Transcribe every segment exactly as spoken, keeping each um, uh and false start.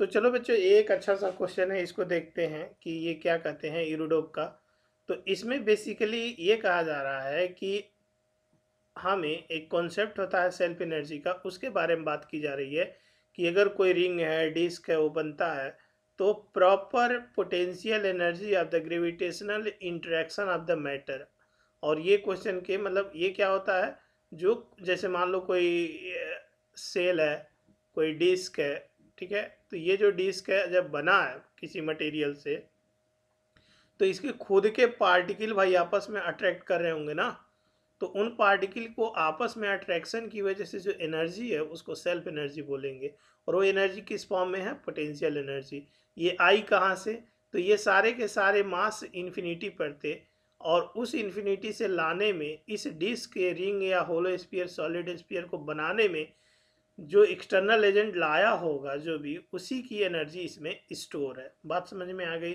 तो चलो बच्चों एक अच्छा सा क्वेश्चन है, इसको देखते हैं कि ये क्या कहते हैं इरोडोव का। तो इसमें बेसिकली ये कहा जा रहा है कि हमें एक कॉन्सेप्ट होता है सेल्फ एनर्जी का, उसके बारे में बात की जा रही है कि अगर कोई रिंग है, डिस्क है, वो बनता है तो proper potential energy of the gravitational interaction of the matter. और ये क्वेश्चन के मतलब ये क्या होता है, जो जैसे मान लो कोई सेल है, कोई डिस्क है, ठीक है, तो ये जो डिस्क है जब बना है किसी मटेरियल से तो इसके खुद के पार्टिकल भाई आपस में अट्रैक्ट कर रहे होंगे ना, तो उन पार्टिकल को आपस में अट्रैक्शन की वजह से जो एनर्जी है उसको सेल्फ एनर्जी बोलेंगे। और वो एनर्जी किस फॉर्म में है, पोटेंशियल एनर्जी। ये आई कहाँ से, तो ये सारे के सारे मास इन्फिनिटी पर थे और उस इन्फिनिटी से लाने में इस डिस्क के रिंग या होलो स्फीयर, सॉलिड स्फीयर को बनाने में जो एक्सटर्नल एजेंट लाया होगा जो भी, उसी की एनर्जी इसमें स्टोर है। बात समझ में आ गई।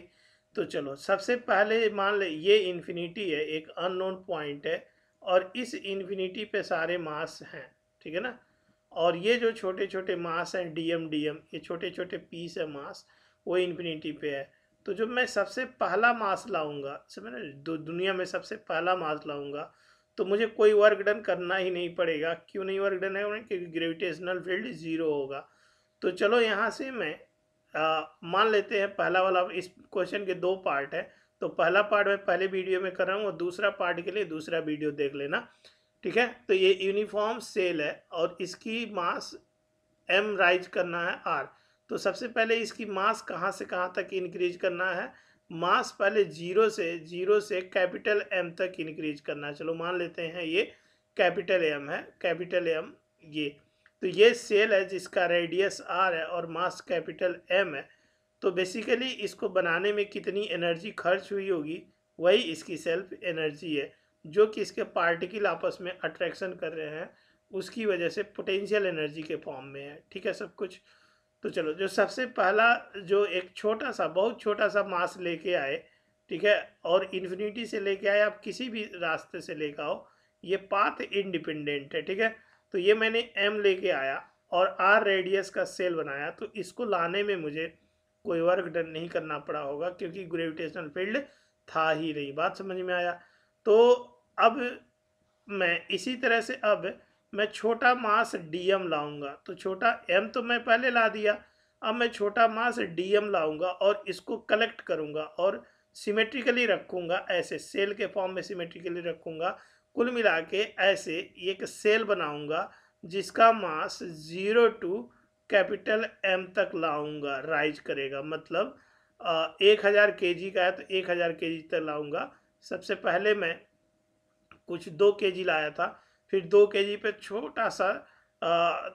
तो चलो सबसे पहले मान ले ये इन्फिनिटी है, एक अननोन पॉइंट है और इस इन्फिनिटी पे सारे मास हैं, ठीक है ना, और ये जो छोटे छोटे मास हैं डीएम डीएम, ये छोटे छोटे पीस है मास, वो इन्फिनिटी पे है। तो जब मैं सबसे पहला मास लाऊंगा, समझ ना, दुनिया में सबसे पहला मास लाऊंगा तो मुझे कोई वर्क डन करना ही नहीं पड़ेगा। क्यों नहीं वर्क डन है, क्योंकि ग्रेविटेशनल फील्ड ज़ीरो होगा। तो चलो यहाँ से मैं मान लेते हैं पहला वाला, इस क्वेश्चन के दो पार्ट है, तो पहला पार्ट मैं पहले वीडियो में कर रहा हूँ और दूसरा पार्ट के लिए दूसरा वीडियो देख लेना, ठीक है। तो ये यूनिफॉर्म सेल है और इसकी मास एम राइज करना है आर। तो सबसे पहले इसकी मास कहाँ से कहाँ तक इनक्रीज करना है, मास पहले जीरो से जीरो से कैपिटल एम तक इंक्रीज करना है। चलो मान लेते हैं ये कैपिटल एम है, कैपिटल एम ये, तो ये सेल है जिसका रेडियस आर है और मास कैपिटल एम है। तो बेसिकली इसको बनाने में कितनी एनर्जी खर्च हुई होगी, वही इसकी सेल्फ एनर्जी है, जो कि इसके पार्टिकल आपस में अट्रैक्शन कर रहे हैं उसकी वजह से पोटेंशियल एनर्जी के फॉर्म में है, ठीक है सब कुछ। तो चलो जो सबसे पहला जो एक छोटा सा, बहुत छोटा सा मास लेके आए, ठीक है, और इन्फिनिटी से लेके आए, आप किसी भी रास्ते से लेके आओ, ये पाथ इंडिपेंडेंट है, ठीक है। तो ये मैंने एम लेके आया और आर रेडियस का सेल बनाया, तो इसको लाने में मुझे कोई वर्क डन नहीं करना पड़ा होगा क्योंकि ग्रेविटेशनल फील्ड था ही नहीं। बात समझ में आया। तो अब मैं इसी तरह से अब मैं छोटा मास डीएम लाऊंगा, तो छोटा एम तो मैं पहले ला दिया, अब मैं छोटा मास डीएम लाऊंगा और इसको कलेक्ट करूंगा और सिमेट्रिकली रखूंगा, ऐसे सेल के फॉर्म में सिमेट्रिकली रखूंगा। कुल मिला के ऐसे एक सेल बनाऊंगा जिसका mass zero to capital M तक लाऊंगा, राइज करेगा, मतलब एक हज़ार के जी का है तो एक हज़ार के जी तक लाऊंगा। सबसे पहले मैं कुछ दो के जी लाया था, फिर दो केजी पे छोटा सा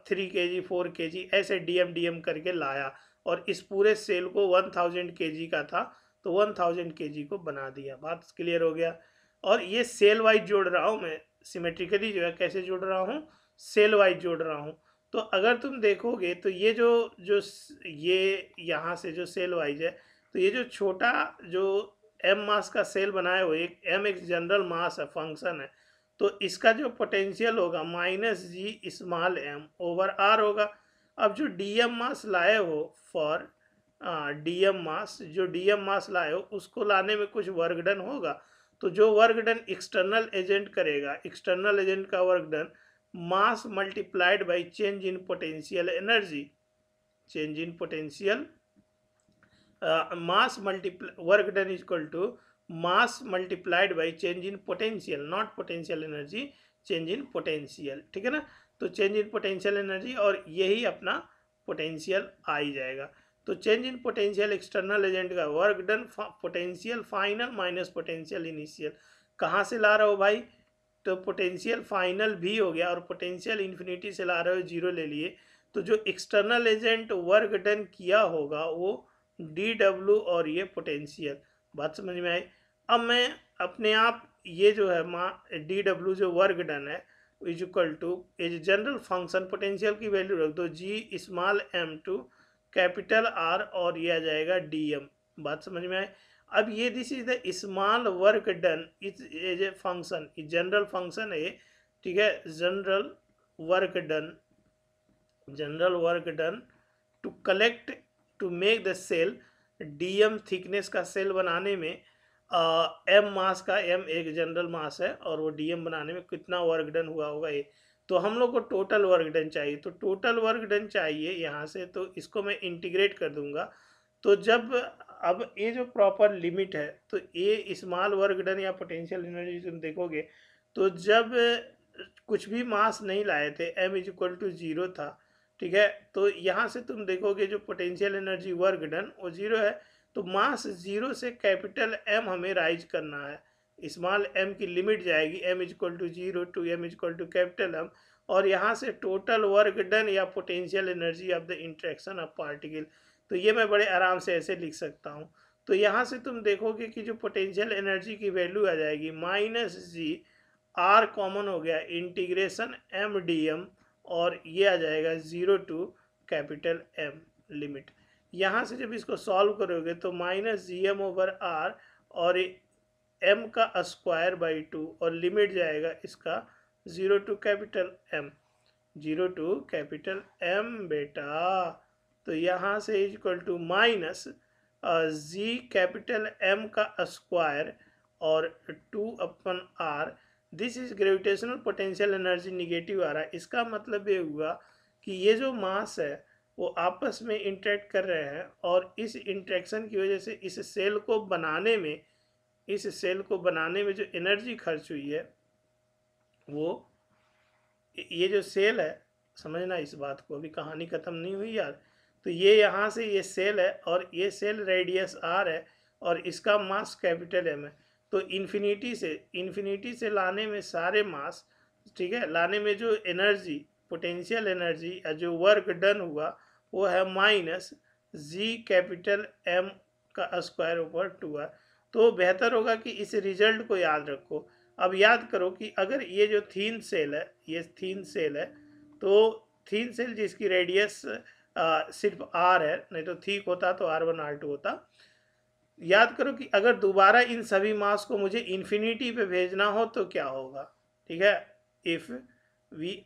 थ्री केजी, फोर केजी, ऐसे डीएम डीएम करके लाया और इस पूरे सेल को वन थाउजेंड केजी का था तो वन थाउजेंड केजी को बना दिया। बात क्लियर हो गया। और ये सेल वाइज जोड़ रहा हूँ मैं, सिमेट्रिकली जो है कैसे जोड़ रहा हूँ, सेल वाइज जोड़ रहा हूँ। तो अगर तुम देखोगे तो ये जो जो ये यहाँ से जो सेल वाइज है, तो ये जो छोटा जो एम मास का सेल बनाए हुए, एक एम एक जनरल मास है, फंक्शन है, तो इसका जो पोटेंशियल होगा minus G small M over R होगा। अब जो डी एम मास लाए हो, फॉर डी एम मास, जो डी एम मास लाए हो उसको लाने में कुछ वर्क डन होगा, तो जो वर्क डन एक्सटर्नल एजेंट करेगा, एक्सटर्नल एजेंट का work done mass multiplied by change in potential energy, change in potential mass multiply, work done is equal to mass multiplied by change in potential, not potential energy, change in potential, ठीक है ना। तो change in potential energy और यही अपना potential आ ही जाएगा। तो change in potential external agent का work done potential final minus potential initial. कहाँ से ला रहे हो भाई, तो पोटेंशियल फाइनल भी हो गया और पोटेंशियल इन्फिनिटी से ला रहे हो, जीरो ले लिए, तो जो एक्सटर्नल एजेंट वर्क डन किया होगा वो डी डब्ल्यू और ये पोटेंशियल। बात समझ में आई। अब मैं अपने आप ये जो है माँ डी डब्ल्यू जो वर्क डन है is equal to is general function, potential की वैल्यू रख दो G small M to capital R और ये आ जाएगा डी एम। बात समझ में आए। अब ये this is the small work done is as a function, general function है, ठीक है, general work done, general work done to collect to make the cell DM thickness का सेल बनाने में एम uh, मास का एम एक जनरल मास है और वो डीएम बनाने में कितना वर्क डन हुआ होगा ये, तो हम लोग को टोटल वर्क डन चाहिए। तो टोटल वर्क डन चाहिए यहाँ से, तो इसको मैं इंटीग्रेट कर दूंगा। तो जब अब ये जो प्रॉपर लिमिट है तो ये स्मॉल वर्क डन या पोटेंशियल एनर्जी तुम देखोगे तो जब कुछ भी मास नहीं लाए थे M is equal to zero था, ठीक है। तो यहाँ से तुम देखोगे जो पोटेंशियल एनर्जी वर्क डन वो जीरो है, तो मास जीरो से कैपिटल एम हमें राइज करना है। स्मॉल एम की लिमिट जाएगी M is equal to zero to M is equal to capital M, और यहाँ से टोटल वर्क डन या potential energy of the interaction of particle, तो ये मैं बड़े आराम से ऐसे लिख सकता हूँ। तो यहाँ से तुम देखोगे कि जो पोटेंशियल एनर्जी की वैल्यू आ जाएगी माइनस जी आर कॉमन हो गया इंटीग्रेशन एम डी एम, और ये आ जाएगा zero to capital M limit. यहाँ से जब इसको सॉल्व करोगे तो minus G M over R और एम का स्क्वायर बाई टू और लिमिट जाएगा इसका zero to capital M, zero to capital M बेटा। तो यहाँ से is equal to minus G capital M का स्क्वायर और two upon R. This is gravitational potential energy negative आ रहा है, इसका मतलब ये हुआ कि ये जो मास है वो आपस में इंटरेक्ट कर रहे हैं और इस इंटरेक्शन की वजह से इस सेल को बनाने में इस सेल को बनाने में जो एनर्जी खर्च हुई है वो ये जो सेल है, समझना इस बात को, अभी कहानी ख़त्म नहीं हुई यार। तो ये यहाँ से ये सेल है और ये सेल रेडियस आर है और इसका मास कैपिटल एम है, तो इन्फिनिटी से इन्फिनिटी से लाने में सारे मास, ठीक है, लाने में जो एनर्जी पोटेंशियल एनर्जी या जो वर्क डन हुआ वो है माइनस जी कैपिटल एम का स्क्वायर ऊपर टू आर। तो बेहतर होगा कि इस रिजल्ट को याद रखो। अब याद करो कि अगर ये जो थीन सेल है ये थीन सेल है तो थीन सेल जिसकी रेडियस आ, सिर्फ आर है, नहीं तो ठीक होता तो आर वन आर टू होता। याद करो कि अगर दोबारा इन सभी मास को मुझे इन्फिनिटी पे भेजना हो तो क्या होगा, ठीक है। If we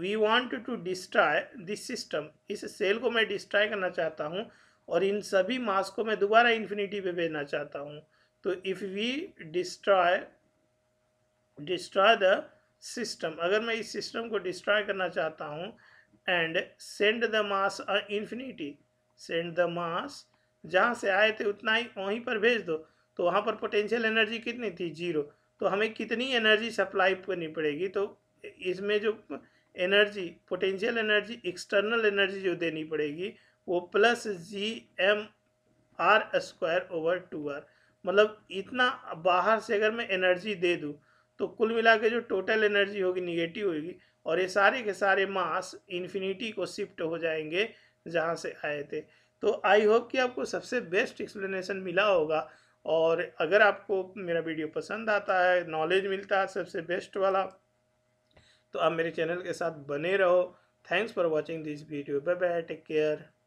we want to destroy this system, इस सेल को मैं डिस्ट्रॉय करना चाहता हूँ और इन सभी मास को मैं दोबारा इन्फिनिटी पे भेजना चाहता हूँ, तो if we destroy destroy the system, अगर मैं इस सिस्टम को डिस्ट्रॉय करना चाहता हूँ and send the mass infinity, send the mass जहाँ से आए थे उतना ही वहीं पर भेज दो, तो वहाँ पर पोटेंशियल एनर्जी कितनी थी जीरो, तो हमें कितनी एनर्जी सप्लाई करनी पड़ेगी। तो इसमें जो energy potential energy external energy जो देनी पड़ेगी वो plus G M R square over two R, मतलब इतना बाहर से अगर मैं एनर्जी दे दूँ तो कुल मिला के जो टोटल एनर्जी होगी निगेटिव होगी और ये सारे के सारे मास इन्फिनिटी को शिफ्ट हो जाएंगे जहाँ से आए थे। तो आई होप कि आपको सबसे बेस्ट एक्सप्लेनेशन मिला होगा, और अगर आपको मेरा वीडियो पसंद आता है, नॉलेज मिलता है सबसे बेस्ट वाला, तो आप मेरे चैनल के साथ बने रहो। Thanks for watching this video, bye bye, take care.